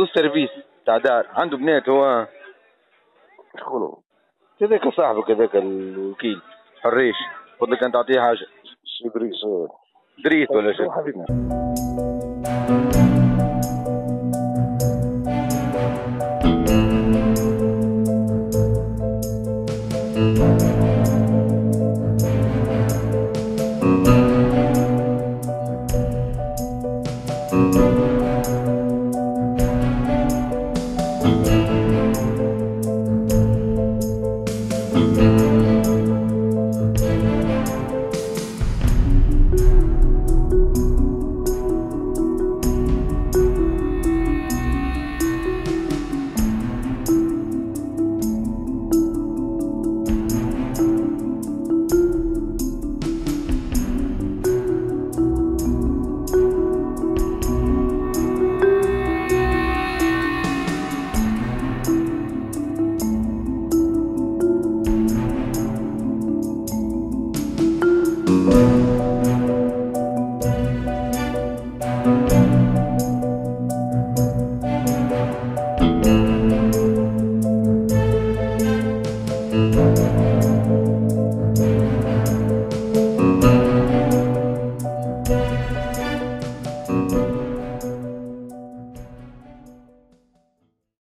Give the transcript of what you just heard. دو سيرفيس تاع دار، عنده بنات هو دخلوا هذاك صاحبك هذاك الوكيل حريش، قلت لك أن تعطيه حاجة دريس ولا شيء.